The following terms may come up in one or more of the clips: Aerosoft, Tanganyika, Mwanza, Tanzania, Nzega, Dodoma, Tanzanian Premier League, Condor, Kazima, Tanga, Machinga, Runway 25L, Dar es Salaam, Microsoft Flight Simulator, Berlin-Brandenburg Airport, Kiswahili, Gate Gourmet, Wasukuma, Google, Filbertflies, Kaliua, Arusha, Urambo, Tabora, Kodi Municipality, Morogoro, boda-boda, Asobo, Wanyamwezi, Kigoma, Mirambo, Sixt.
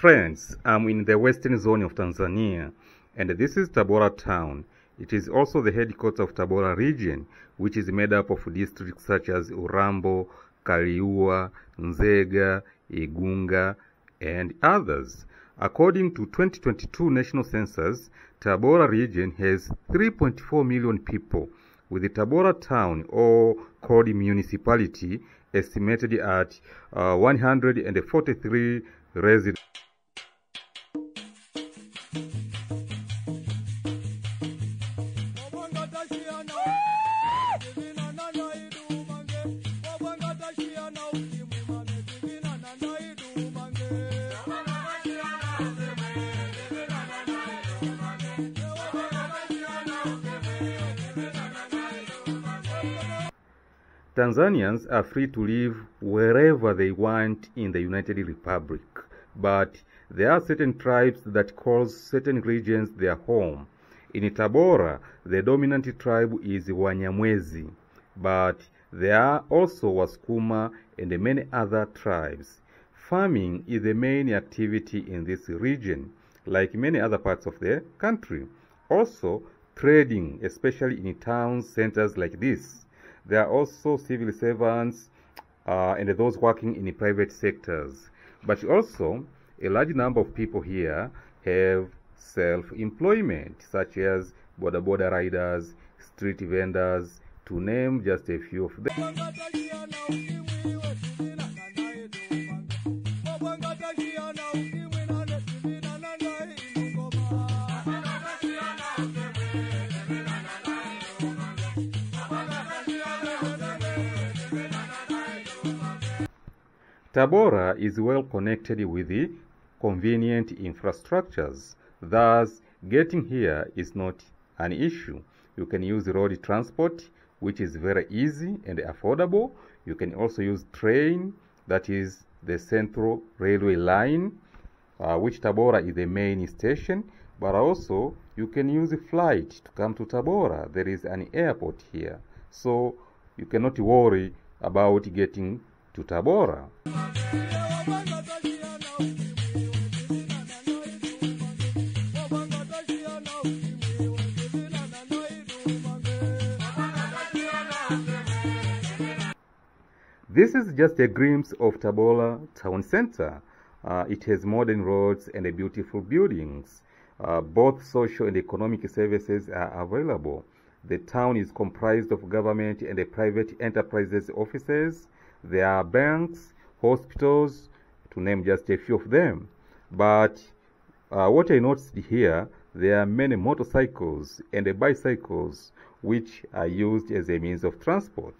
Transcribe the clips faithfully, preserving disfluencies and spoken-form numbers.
friends, I'm in the western zone of Tanzania, and this is Tabora town. It is also the headquarters of Tabora region, which is made up of districts such as Urambo, Kaliua, Nzega, Igunga, and others. According to twenty twenty-two national census, Tabora region has three point four million people, with the Tabora town or Kodi Municipality estimated at uh, one hundred forty-three residents. Tanzanians are free to live wherever they want in the United Republic, but there are certain tribes that call certain regions their home. In Tabora, the dominant tribe is Wanyamwezi, but there are also Wasukuma and many other tribes. Farming is the main activity in this region, like many other parts of the country. Also, trading, especially in town centers like this. There are also civil servants uh, and those working in the private sectors. But also, a large number of people here have self-employment, such as boda-boda riders, street vendors, to name just a few of them. Tabora is well connected with the convenient infrastructures, thus getting here is not an issue. You can use road transport, which is very easy and affordable. You can also use train, that is the Central Railway Line, uh, which Tabora is the main station, but also you can use a flight to come to Tabora. There is an airport here, so you cannot worry about getting to Tabora. This is just a glimpse of Tabora town center. Uh, it has modern roads and beautiful buildings. Uh, both social and economic services are available. The town is comprised of government and private enterprises offices. There are banks, hospitals, to name just a few of them. But uh, what I noticed here, there are many motorcycles and bicycles which are used as a means of transport.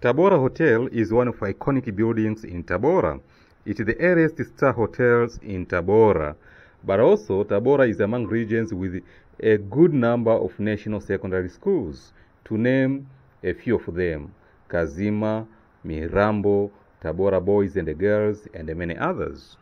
Tabora Hotel is one of iconic buildings in Tabora. It is the earliest star hotels in Tabora. But also, Tabora is among regions with a good number of national secondary schools. To name a few of them, Kazima, Mirambo, Tabora Boys and Girls, and many others.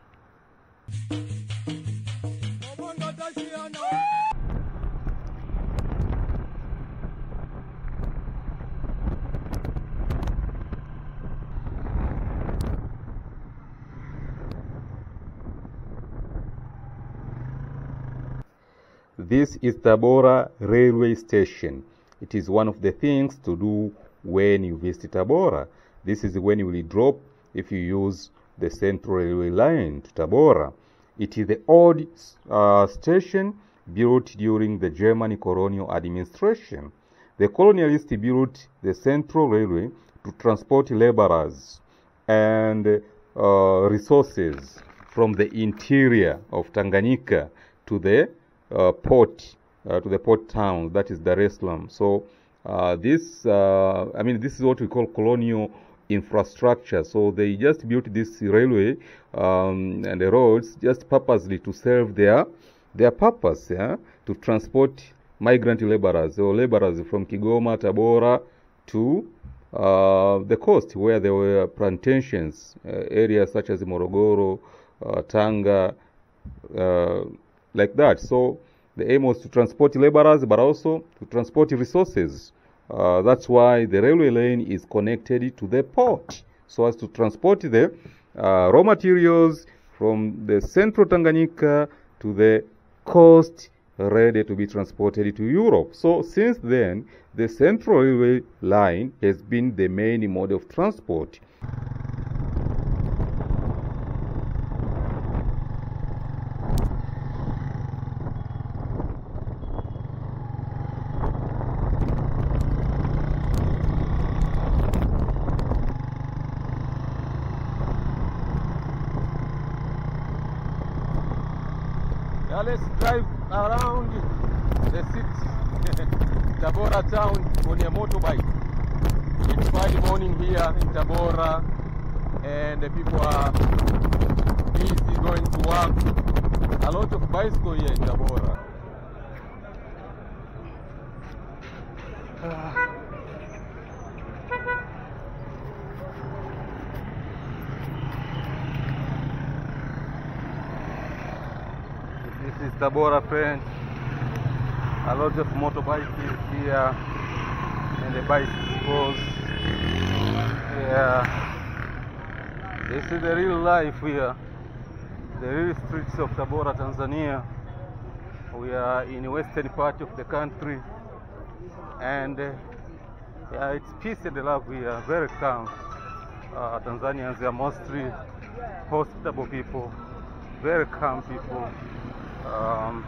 This is Tabora railway station. It is one of the things to do when you visit Tabora. This is when you will drop if you use the Central Railway Line to Tabora. It is the old uh, station built during the German colonial administration. The colonialists built the Central Railway to transport laborers and uh, resources from the interior of Tanganyika to the uh, port, uh, to the port town, that is Dar es Salaam. So uh, this, uh, I mean, this is what we call colonial infrastructure. So they just built this railway um, and the roads just purposely to serve their their purpose, yeah, to transport migrant laborers or laborers from Kigoma, Tabora to uh, the coast, where there were plantations, uh, areas such as Morogoro, uh, Tanga, uh, like that. So the aim was to transport laborers, but also to transport resources. Uh, that's why the railway lane is connected to the port, so as to transport the uh, raw materials from the central Tanganyika to the coast, ready to be transported to Europe. So since then, the central railway line has been the main mode of transport. Now let's drive around the city, Tabora town, on a motorbike. It's Friday morning here in Tabora, and the people are busy going to work. A lot of bicycles here in Tabora. Ah. This is Tabora, friends. A lot of motorbikes here and the bicycles. Yeah, this is the real life here, the real streets of Tabora, Tanzania. We are in the western part of the country, and uh, yeah, it's peace and love here, very calm. Uh, Tanzanians are mostly hospitable people, very calm people. Um,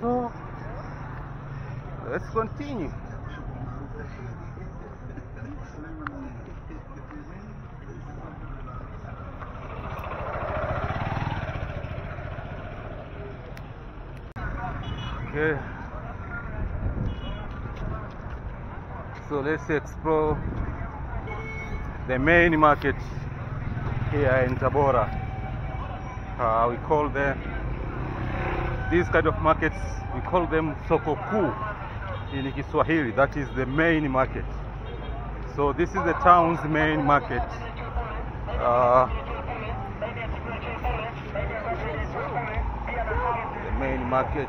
so let's continue. Okay, so let's explore the main market here in Tabora. Uh, we call them, these kind of markets, we call them Soko Kuu in Kiswahili. That is the main market. So this is the town's main market. Uh, the main market.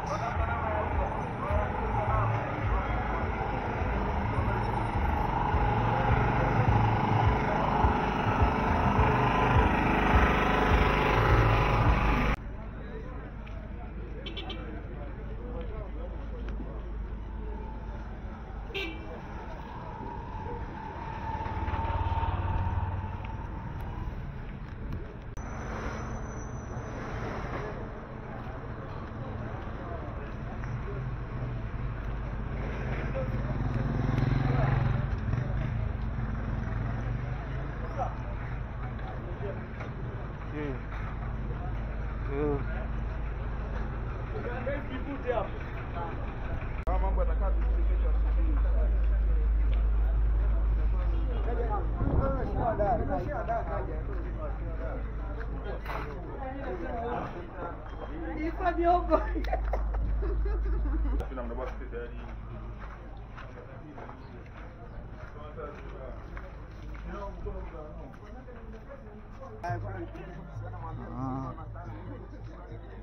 Uh,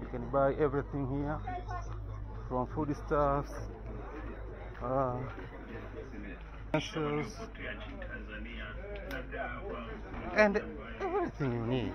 you can buy everything here, from foodstuffs, uh, and everything you need.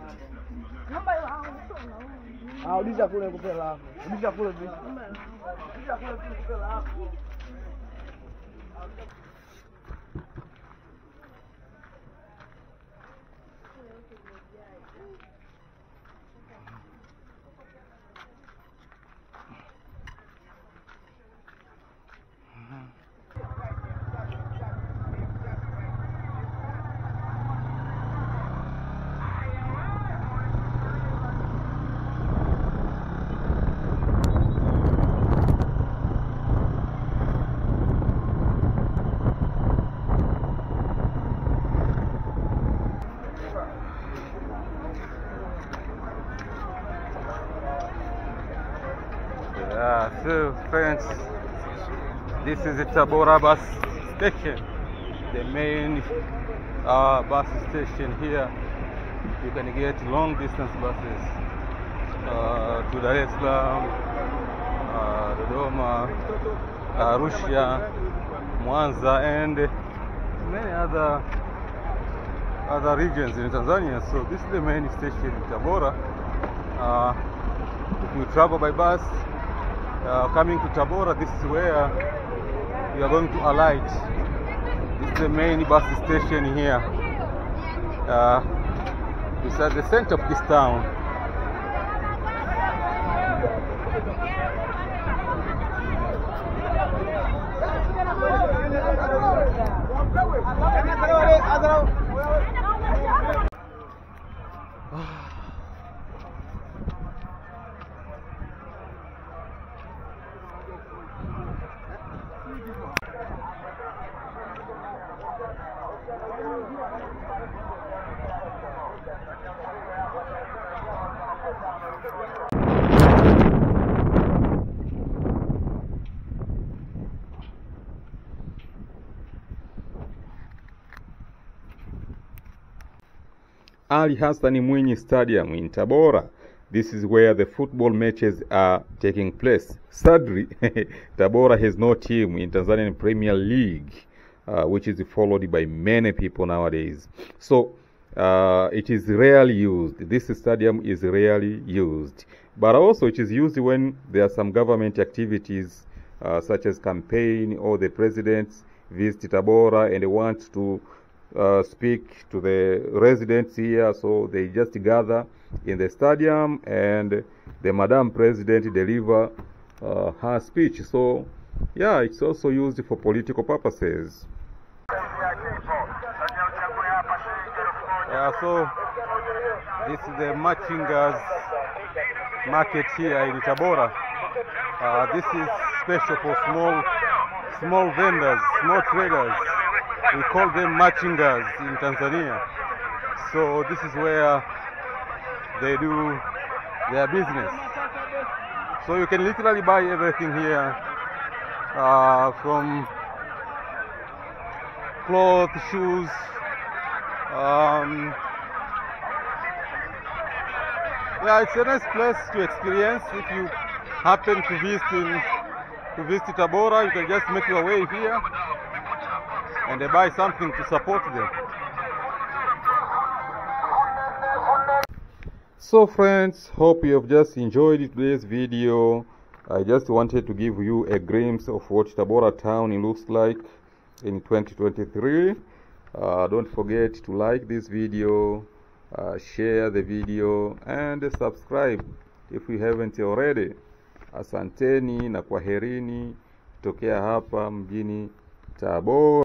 Yeah, so friends, this is the Tabora bus station, the main uh, bus station here. You can get long distance buses uh, to Dar es Salaam, uh, Dodoma, Arusha, Mwanza, and many other other regions in Tanzania. So this is the main station in Tabora. Uh, if you travel by bus, uh, coming to Tabora, this is where you are going to alight. This is the main bus station here. Uh, it's at the center of this town. Ali Hassan Mwinyi Stadium in Tabora. This is where the football matches are taking place. Sadly, Tabora has no team in Tanzanian Premier League, uh, which is followed by many people nowadays. So uh, it is rarely used. This stadium is rarely used. But also it is used when there are some government activities uh, such as campaign, or the presidents visit Tabora and they want to Uh, speak to the residents here, so they just gather in the stadium and the Madam President deliver uh, her speech. So yeah, it's also used for political purposes. Yeah, so this is the Machinga's market here in Tabora. Uh, this is special for small small vendors, small traders. We call them machingas in Tanzania. So this is where they do their business. So you can literally buy everything here, uh, from clothes, shoes, um, yeah, it's a nice place to experience. If you happen to visit in, to visit Tabora, you can just make your way here and they buy something to support them. So friends, hope you have just enjoyed today's video. I just wanted to give you a glimpse of what Tabora town looks like in twenty twenty-three. Uh, don't forget to like this video, uh, share the video, and subscribe if you haven't already. Asanteni na kwaherini tokea hapa mjini Tabora.